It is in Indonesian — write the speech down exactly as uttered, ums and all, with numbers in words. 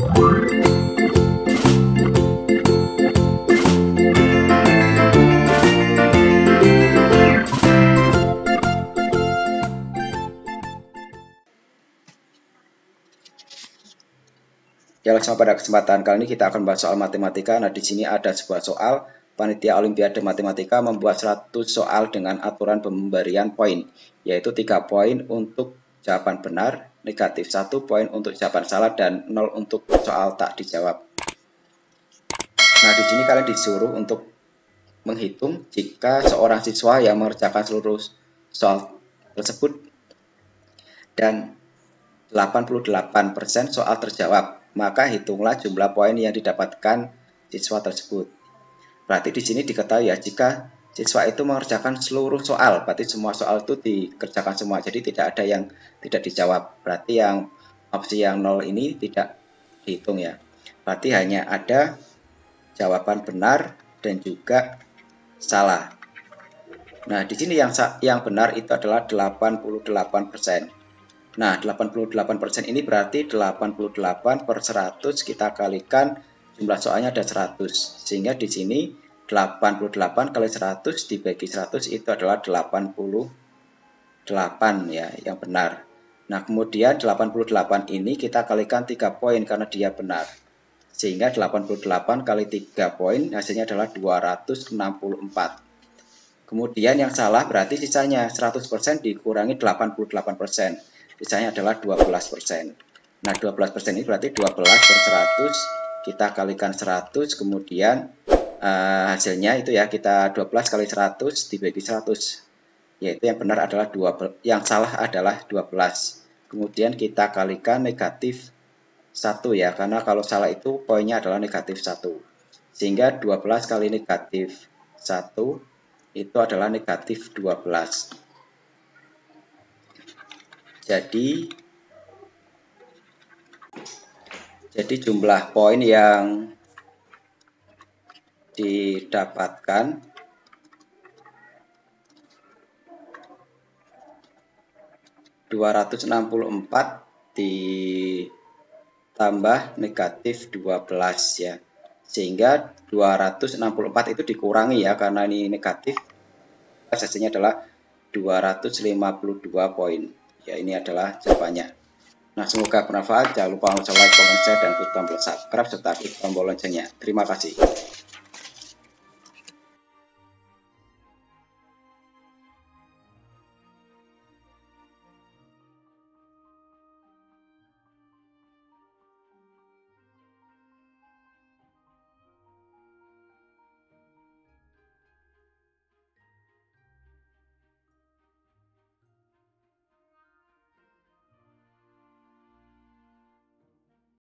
Ya, langsung pada kesempatan kali ini kita akan bahas soal matematika. Nah, di sini ada sebuah soal panitia Olimpiade Matematika membuat seratus soal dengan aturan pemberian poin, yaitu tiga poin untuk jawaban benar, negatif satu poin untuk jawaban salah, dan nol untuk soal tak dijawab. Nah, di sini kalian disuruh untuk menghitung jika seorang siswa yang mengerjakan seluruh soal tersebut dan delapan puluh delapan persen soal terjawab, maka hitunglah jumlah poin yang didapatkan siswa tersebut. Berarti di sini diketahui ya, jika siswa itu mengerjakan seluruh soal, berarti semua soal itu dikerjakan semua, jadi tidak ada yang tidak dijawab. Berarti yang opsi yang nol ini tidak dihitung ya. Berarti hanya ada jawaban benar dan juga salah. Nah, di sini yang yang benar itu adalah delapan puluh delapan persen. Nah, delapan puluh delapan persen ini berarti delapan puluh delapan per seratus kita kalikan jumlah soalnya ada seratus. Sehingga di sini delapan puluh delapan kali seratus dibagi seratus itu adalah delapan puluh delapan ya, yang benar. Nah, kemudian delapan puluh delapan ini kita kalikan tiga poin karena dia benar. Sehingga delapan puluh delapan kali tiga poin hasilnya adalah dua ratus enam puluh empat. Kemudian yang salah berarti sisanya seratus persen dikurangi delapan puluh delapan persen. Sisanya adalah dua belas persen. Nah, dua belas persen ini berarti dua belas per seratus. Kita kalikan seratus, kemudian uh, hasilnya itu ya kita dua belas kali seratus dibagi seratus. Yaitu yang benar adalah dua belas, yang salah adalah dua belas. Kemudian kita kalikan negatif satu ya, karena kalau salah itu poinnya adalah negatif satu. Sehingga dua belas kali negatif satu itu adalah negatif dua belas. Jadi, jadi jumlah poin yang didapatkan dua ratus enam puluh empat ditambah negatif dua belas ya. Sehingga dua ratus enam puluh empat itu dikurangi ya, karena ini negatif, hasilnya adalah dua ratus lima puluh dua poin. Ya, ini adalah jawabannya. Nah, semoga bermanfaat. Jangan lupa untuk like, comment, share, dan klik tombol subscribe serta klik tombol loncengnya. Terima kasih.